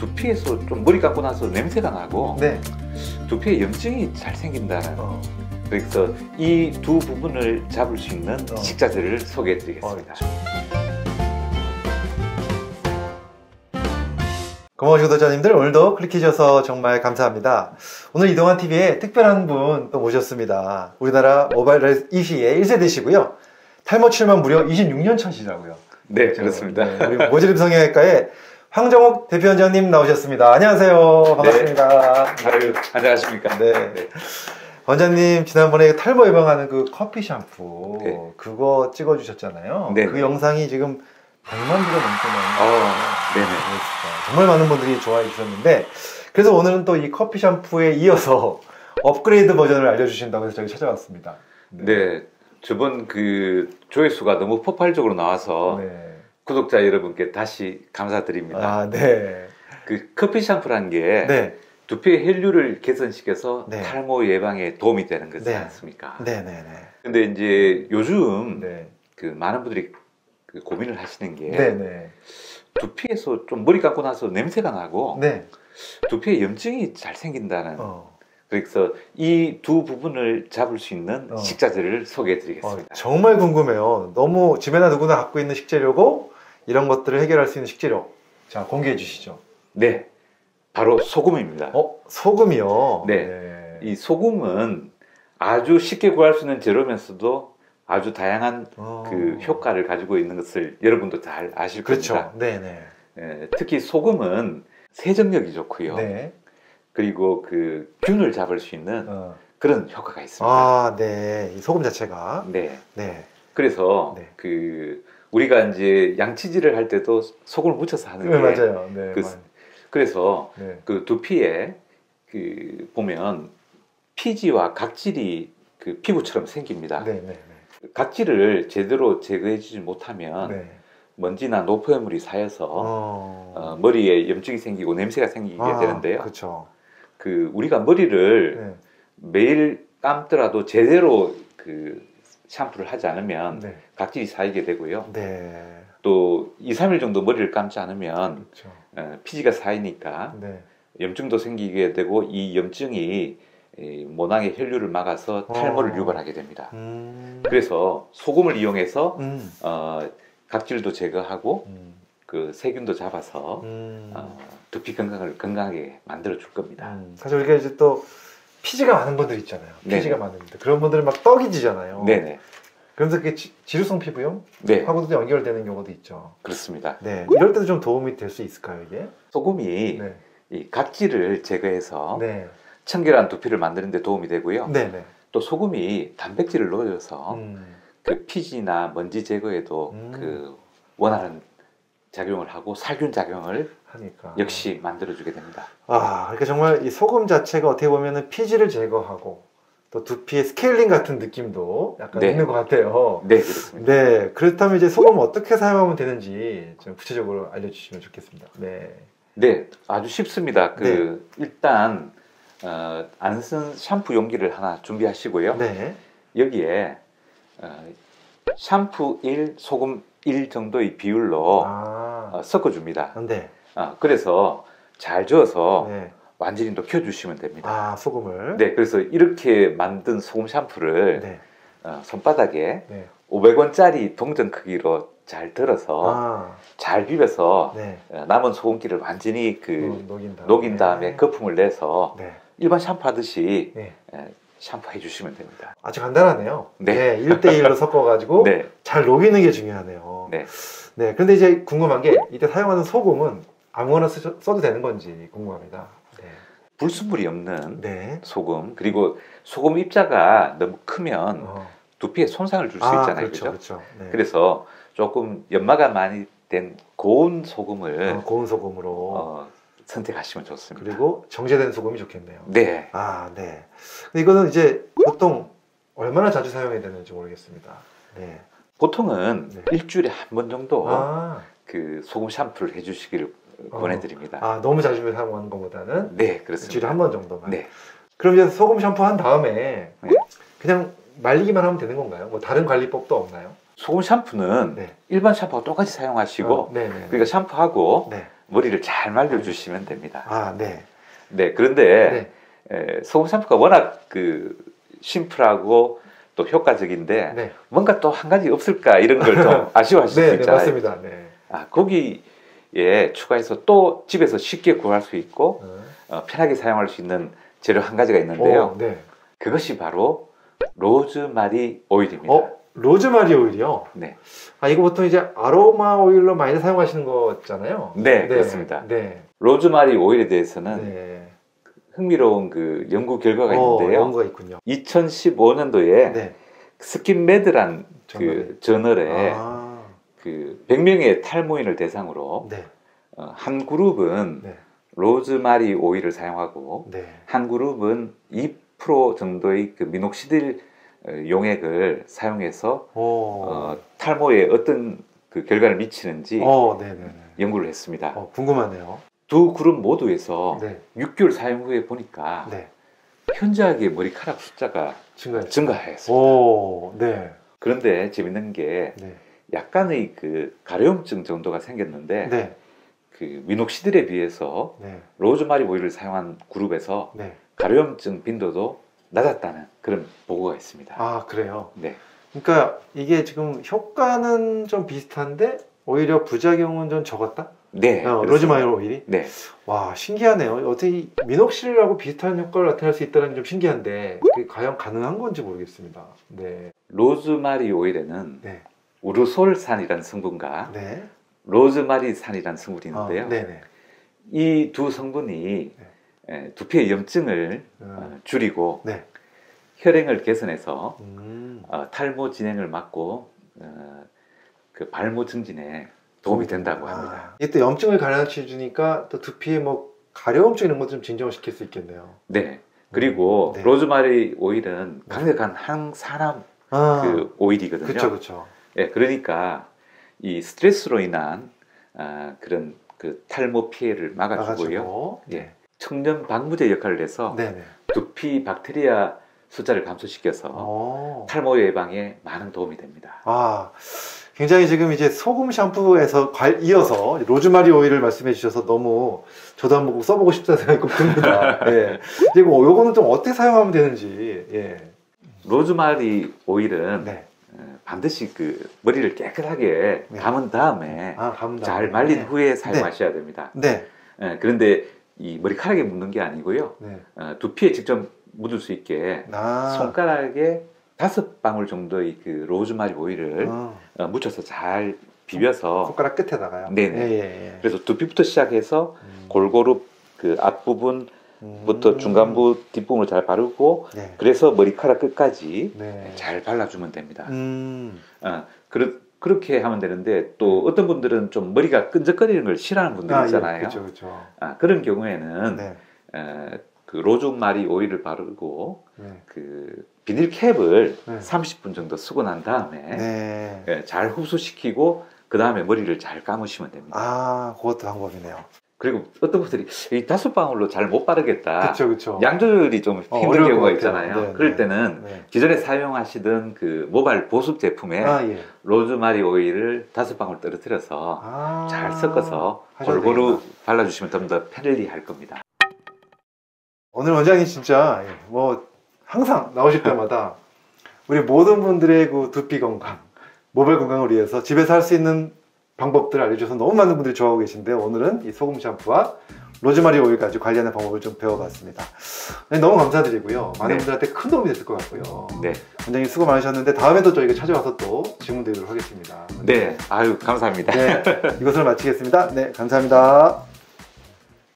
두피에서 좀 머리 감고 나서 냄새가 나고 네. 두피에 염증이 잘 생긴다는 그래서 이 두 부분을 잡을 수 있는 식자재를 소개해 드리겠습니다. 고마우신 구독자님들, 오늘도 클릭해주셔서 정말 감사합니다. 오늘 이동환 TV에 특별한 분 또 모셨습니다. 우리나라 모발레스 2시의 1세대시고요. 탈모 치료만 무려 26년 차시라고요. 네, 그렇습니다. 네, 그리고 모질림 성형외과에 황정욱 대표원장님 나오셨습니다. 안녕하세요. 반갑습니다. 네. 아유, 안녕하십니까. 네. 네. 원장님, 지난번에 탈모 예방하는 그 커피 샴푸 네. 그거 찍어주셨잖아요. 네. 그 영상이 지금 100만 뷰가 넘잖아요. 네네. 정말 많은 분들이 좋아해 주셨는데, 그래서 오늘은 또 이 커피 샴푸에 이어서 업그레이드 버전을 알려주신다고 해서 저희 찾아왔습니다. 네. 네. 저번 그 조회수가 너무 폭발적으로 나와서 네. 구독자 여러분께 다시 감사드립니다. 아, 네. 그 커피 샴푸란 게 네. 두피의 혈류를 개선시켜서 네. 탈모 예방에 도움이 되는 거지 네. 않습니까? 네, 네, 네. 근데 이제 요즘 네. 그 많은 분들이 그 고민을 하시는 게 네, 네. 두피에서 좀 머리 감고 나서 냄새가 나고 네. 두피에 염증이 잘 생긴다는 그래서 이 두 부분을 잡을 수 있는 식자재를 소개해 드리겠습니다. 정말 궁금해요. 너무 집에나 누구나 갖고 있는 식재료고 이런 것들을 해결할 수 있는 식재료, 자 공개해 주시죠. 네, 바로 소금입니다. 소금이요? 네, 네. 이 소금은 아주 쉽게 구할 수 있는 재료면서도 아주 다양한 그 효과를 가지고 있는 것을 여러분도 잘 아실 그렇죠. 겁니다. 네네. 예, 특히 소금은 세정력이 좋고요. 네. 그리고 그 균을 잡을 수 있는 그런 효과가 있습니다. 아, 네. 이 소금 자체가. 네. 네. 그래서 네. 그 우리가 이제 양치질을 할 때도 소금을 묻혀서 하는 게 네, 맞아요. 네, 그래서 네. 그 두피에 그 보면 피지와 각질이 그 피부처럼 생깁니다. 네. 네. 각질을 제대로 제거해주지 못하면 네. 먼지나 노폐물이 쌓여서 머리에 염증이 생기고 냄새가 생기게 되는데요. 그렇죠. 그 우리가 머리를 네. 매일 감더라도 제대로 그 샴푸를 하지 않으면 네. 각질이 쌓이게 되고요. 네. 또 2, 3일 정도 머리를 감지 않으면 그렇죠. 피지가 쌓이니까 네. 염증도 생기게 되고 이 염증이 모낭의 혈류를 막아서 탈모를 유발하게 됩니다. 그래서 소금을 이용해서 각질도 제거하고 그 세균도 잡아서 두피 건강을 건강하게 만들어 줄 겁니다. 사실 우리가 이제 또 피지가 많은 분들 있잖아요. 피지가 많은 분들, 그런 분들은 막 떡이 지잖아요. 네네. 그러면서 그게 지루성 피부염? 네. 하고도 연결되는 경우도 있죠. 그렇습니다. 네. 이럴 때도 좀 도움이 될 수 있을까요, 이게? 소금이 네. 이 각질을 제거해서 네. 청결한 두피를 만드는 데 도움이 되고요. 네네. 또 소금이 단백질을 넣어줘서 그 피지나 먼지 제거에도 그 원하는 작용을 하고 살균 작용을 하니까 역시 만들어주게 됩니다. 아, 그러니까 정말 이 소금 자체가 어떻게 보면은 피지를 제거하고 또 두피의 스케일링 같은 느낌도 약간 네. 있는 것 같아요. 네, 그렇습니다. 네, 그렇다면 이제 소금 어떻게 사용하면 되는지 좀 구체적으로 알려주시면 좋겠습니다. 네, 네, 아주 쉽습니다. 그 네. 일단 안 쓴 샴푸 용기를 하나 준비하시고요. 네. 여기에 샴푸 1, 소금 1 정도의 비율로 섞어줍니다. 네. 그래서 잘 저어서 네. 완전히 녹여주시면 됩니다. 아, 소금을. 네, 그래서 이렇게 만든 소금 샴푸를 네. 손바닥에 네. 500원짜리 동전 크기로 잘 들어서 잘 비벼서 네. 남은 소금기를 완전히 그 녹인 다음에 네. 거품을 내서 네. 일반 샴푸 하듯이 네. 샴푸 해주시면 됩니다. 아주 간단하네요. 네. 네, 1대1로 섞어가지고 네. 잘 녹이는 게 중요하네요. 네. 네. 그런데 이제 궁금한 게 이때 사용하는 소금은 아무거나 써도 되는 건지 궁금합니다. 네. 불순물이 없는 네. 소금, 그리고 소금 입자가 너무 크면 두피에 손상을 줄 수 있잖아요. 그렇죠. 그렇죠? 네. 그래서 조금 연마가 많이 된 고운 소금을 고운 소금으로 선택하시면 좋습니다. 그리고 정제된 소금이 좋겠네요. 네. 아, 네. 근데 이거는 이제 보통 얼마나 자주 사용해야 되는지 모르겠습니다. 네. 보통은 네. 일주일에 한 번 정도 그 소금 샴푸를 해주시기를 권해드립니다. 아, 너무 자주 사용하는 것보다는 네, 그렇습니다. 일주일에 한 번 정도만. 네. 그럼 이제 소금 샴푸 한 다음에 네. 그냥 말리기만 하면 되는 건가요? 뭐 다른 관리법도 없나요? 소금 샴푸는 네. 일반 샴푸와 똑같이 사용하시고 그러니까 샴푸하고 머리를 잘 말려주시면 됩니다. 아, 네. 네, 그런데 네. 소금 샴푸가 워낙 그 심플하고 또 효과적인데 네. 뭔가 또 한 가지 없을까 이런 걸 좀 아쉬워하실 수 있잖아요. 네, 맞습니다. 네. 아, 거기에 추가해서 또 집에서 쉽게 구할 수 있고 편하게 사용할 수 있는 재료 한 가지가 있는데요. 오, 네. 그것이 바로 로즈마리 오일입니다. 로즈마리 오일이요? 네. 아, 이거 보통 이제 아로마 오일로 많이 사용하시는 거잖아요? 네, 네. 그렇습니다. 네. 로즈마리 오일에 대해서는 네. 흥미로운 그 연구 결과가 있는데요. 연구가 있군요. 2015년도에 네. 스킨메드란 그 저널에 그 100명의 탈모인을 대상으로 네. 한 그룹은 네. 로즈마리 오일을 사용하고 네. 한 그룹은 2% 정도의 그 미녹시딜 용액을 사용해서 탈모에 어떤 그 결과를 미치는지 연구를 했습니다. 궁금하네요. 두 그룹 모두에서 네. 6개월 사용 후에 보니까 네. 현저하게 머리카락 숫자가 증가하였습니다. 네. 그런데 재밌는 게 네. 약간의 그 가려움증 정도가 생겼는데 네. 그 미녹시딜에 비해서 네. 로즈마리 오일을 사용한 그룹에서 네. 가려움증 빈도도 낮았다는 그런 보고가 있습니다. 아, 그래요? 네. 그러니까 이게 지금 효과는 좀 비슷한데 오히려 부작용은 좀 적었다? 네. 로즈마리 오일이? 네. 와, 신기하네요. 어떻게 미녹시딜하고 비슷한 효과를 나타낼 수 있다는 게 좀 신기한데 그게 과연 가능한 건지 모르겠습니다. 네. 로즈마리 오일에는 네. 우르솔산이라는 성분과 네. 로즈마리산이라는 성분이 있는데요. 이 두 성분이 네. 두피의 염증을 줄이고 네. 혈행을 개선해서 탈모 진행을 막고 그 발모 증진에 도움이 된다고 합니다. 이게 또 염증을 가라앉혀주니까 또 두피에 뭐 가려움증 이런 것도 좀 진정시킬 수 있겠네요. 네. 그리고 네. 로즈마리 오일은 강력한 항산화 그 오일이거든요. 그렇죠, 그렇죠. 예, 그러니까 이 스트레스로 인한 그런 그 탈모 피해를 막아주고요. 네. 예, 청년 방부제 역할을 해서 네네. 두피 박테리아 숫자를 감소시켜서 탈모 예방에 많은 도움이 됩니다. 아, 굉장히 지금 이제 소금 샴푸에서 이어서 로즈마리 오일을 말씀해 주셔서 너무 저도 한번 써보고 싶다는 생각이 듭니다. 예, 이제 뭐 요거는 좀 어떻게 사용하면 되는지. 예, 로즈마리 오일은. 네. 반드시 그 머리를 깨끗하게 감은 다음에 잘 말린 네. 후에 사용하셔야 네. 됩니다. 네. 그런데 이 머리카락에 묻는 게 아니고요. 네. 두피에 직접 묻을 수 있게 손가락에 5방울 정도의 그 로즈마리 오일을 묻혀서 잘 비벼서 손가락 끝에다가요? 네네. 예. 그래서 두피부터 시작해서 골고루 그 앞부분 부터 중간부 뒷부분을 잘 바르고 네. 그래서 머리카락 끝까지 네. 잘 발라주면 됩니다. 그렇게 하면 되는데 또 어떤 분들은 좀 머리가 끈적거리는 걸 싫어하는 분들 있잖아요. 예. 그쵸, 그쵸. 그런 경우에는 네. 그 로즈마리 오일을 바르고 네. 그 비닐캡을 네. 30분 정도 쓰고 난 다음에 네. 네, 잘 흡수시키고 그 다음에 머리를 잘 감으시면 됩니다. 아, 그것도 방법이네요. 그리고 어떤 분들이 이 5방울로 잘 못 바르겠다. 그쵸, 그쵸. 양 조절이 좀 힘든 경우가 있잖아요. 네, 그럴 때는 네. 기존에 사용하시던 그 모발 보습 제품에 예. 로즈마리 오일을 5방울 떨어뜨려서 잘 섞어서 골고루 발라주시면 좀 더 편리할 겁니다. 오늘 원장님 진짜 뭐 항상 나오실 때마다 우리 모든 분들의 그 두피 건강, 모발 건강을 위해서 집에서 할 수 있는 방법들을 알려주셔서 너무 많은 분들이 좋아하고 계신데 오늘은 이 소금 샴푸와 로즈마리 오일까지 관리하는 방법을 좀 배워봤습니다. 네, 너무 감사드리고요. 많은 네. 분들한테 큰 도움이 됐을 것 같고요. 네. 원장님 수고 많으셨는데 다음에도 저희가 찾아와서 또 질문 드리도록 하겠습니다. 네, 아유 감사합니다. 네, 이것을 마치겠습니다. 네, 감사합니다.